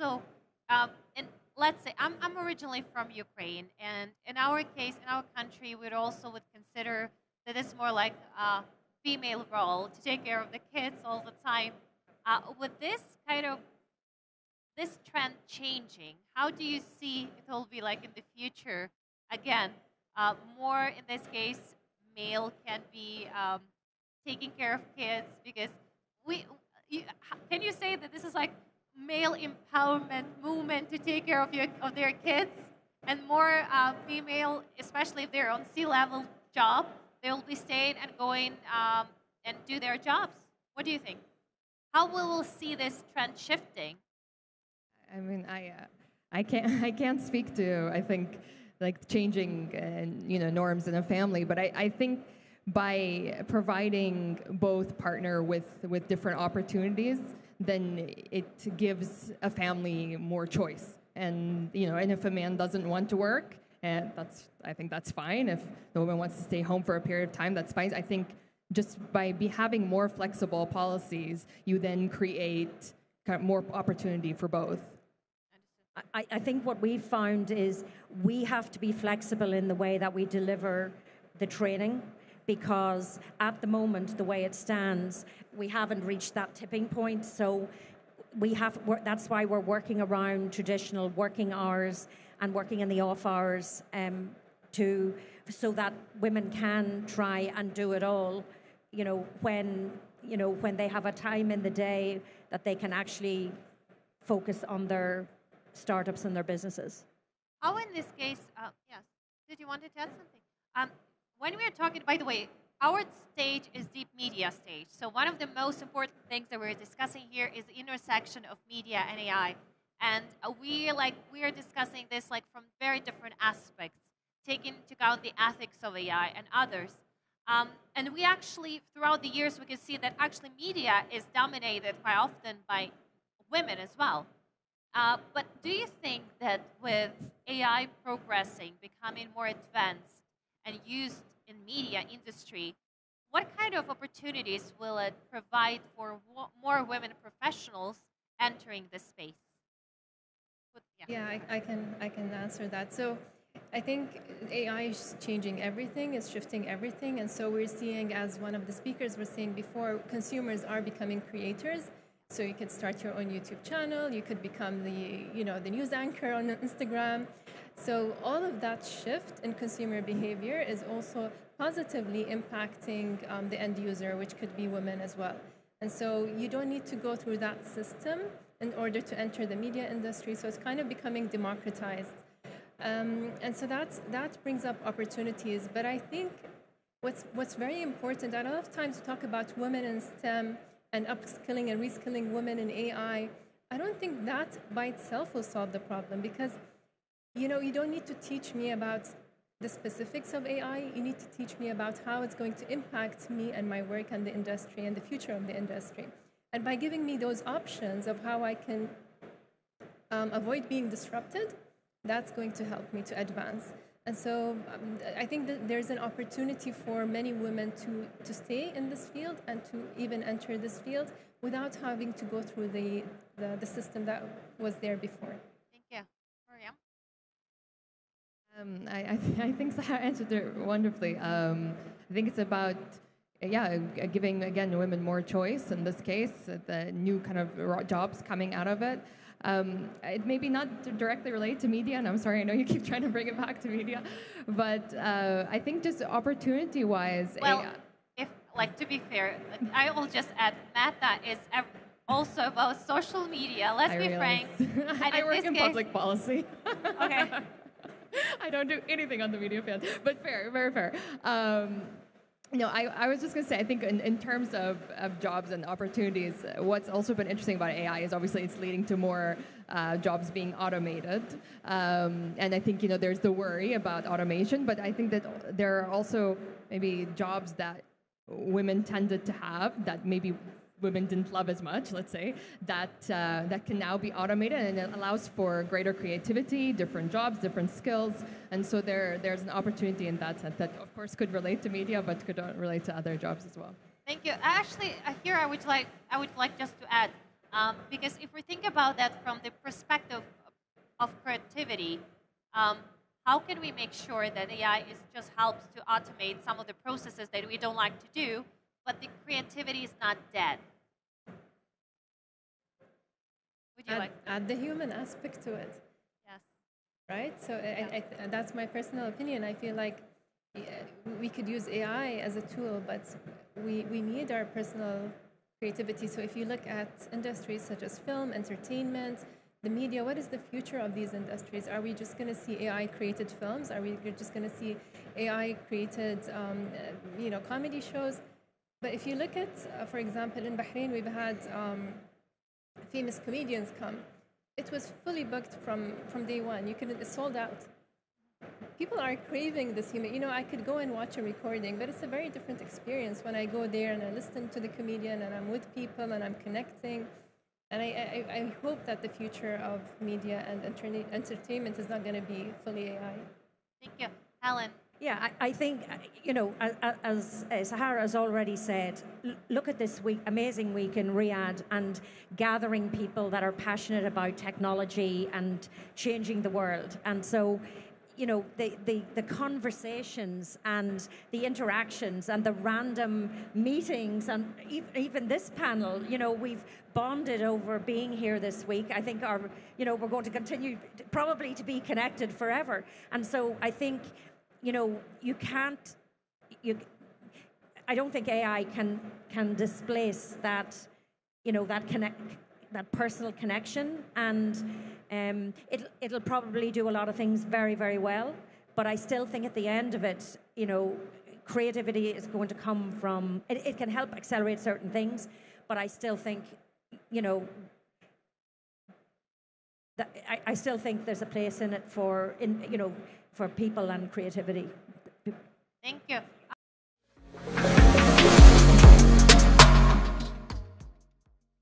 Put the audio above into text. So, and let's say I'm originally from Ukraine, and in our case, in our country, we also would consider that it's more like a female role to take care of the kids all the time. With this kind of this trend changing, how do you see it will be like in the future? Again, more in this case, male can be taking care of kids, because can you say that this is like male empowerment movement to take care of their kids, and more female, especially if they're on C-level job, they will be staying and going and do their jobs. What do you think? How we will see this trend shifting? I mean, I can't speak to, I think, like changing norms in a family, but I think by providing both partner with different opportunities, then it gives a family more choice. And and if a man doesn't want to work, I think that's fine. If the woman wants to stay home for a period of time, that's fine. I think just by having more flexible policies, you then create kind of more opportunity for both. I think what we've found is we have to be flexible in the way that we deliver the training, because at the moment, the way it stands, we haven't reached that tipping point. So that's why we're working around traditional working hours and working in the off hours, so that women can try and do it all, when they have a time in the day that they can actually focus on their startups and their businesses. Oh, in this case, yes. Did you want to add something? When we are talking, by the way, our stage is deep media stage. So one of the most important things that we're discussing here is the intersection of media and AI. And we are discussing this like from very different aspects, taking into account the ethics of AI and others. And we actually, throughout the years, we can see that actually media is dominated quite often by women as well. But do you think that with AI progressing, becoming more advanced and used in media industry, what kind of opportunities will it provide for more women professionals entering this space? I can answer that. So I think AI is changing everything, it's shifting everything, and so we're seeing, as one of the speakers was saying before, consumers are becoming creators. So you could start your own YouTube channel, you could become the news anchor on Instagram. So all of that shift in consumer behavior is also positively impacting the end user, which could be women as well. And so you don't need to go through that system in order to enter the media industry. So it's kind of becoming democratized. And so that brings up opportunities. But I think what's very important, a lot of times we talk about women in STEM and upskilling and reskilling women in AI. I don't think that by itself will solve the problem, because you don't need to teach me about the specifics of AI. You need to teach me about how it's going to impact me and my work and the industry and the future of the industry. And by giving me those options of how I can avoid being disrupted, that's going to help me to advance. And so I think that there's an opportunity for many women to stay in this field and to even enter this field without having to go through the system that was there before. Thank you. Mariam? I think Sahar answered it wonderfully. I think it's about, giving, again, women more choice, in this case, the new kind of jobs coming out of it. It may be not directly related to media, and I'm sorry, I know you keep trying to bring it back to media, but I think just opportunity-wise... Well, to be fair, I will just add, Meta is also about social media, let's be frank. I work in public policy. Okay. I don't do anything on the media field, but fair, very fair. No, I was just going to say, I think in terms of jobs and opportunities, what's also been interesting about AI is obviously it's leading to more jobs being automated. And I think, there's the worry about automation, but I think that there are also maybe jobs that women tended to have that maybe women didn't love as much, let's say, that can now be automated, and it allows for greater creativity, different jobs, different skills, and so there's an opportunity in that sense that, of course, could relate to media, but could relate to other jobs as well. Thank you. Actually, here I would like just to add, Because if we think about that from the perspective of creativity, how can we make sure that AI just helps to automate some of the processes that we don't like to do, but the creativity is not dead? Would you like to add the human aspect to it? Yes. Right? So yeah. That's my personal opinion. I feel like we could use AI as a tool, but we need our personal creativity. So if you look at industries such as film, entertainment, the media, what is the future of these industries? Are we just going to see AI-created films? Are we just going to see AI-created, comedy shows? But if you look at, for example, in Bahrain, we've had famous comedians come. It was fully booked from day one. You couldn't, it's sold out. People are craving this human. I could go and watch a recording, but it's a very different experience when I go there and I listen to the comedian and I'm with people and I'm connecting. And I hope that the future of media and entertainment is not going to be fully AI. Thank you. Helen? Yeah, I think, as Sahara has already said, look at this week, amazing week in Riyadh and gathering people that are passionate about technology and changing the world. And so, the conversations and the interactions and the random meetings and even this panel, we've bonded over being here this week. I think we're going to continue probably to be connected forever. And so I think, I don't think AI can displace that, that personal connection, and it'll probably do a lot of things very, very well. But I still think at the end of it, creativity is going to come from, it can help accelerate certain things, but I still think, that I still think there's a place in it for people and creativity. Thank you.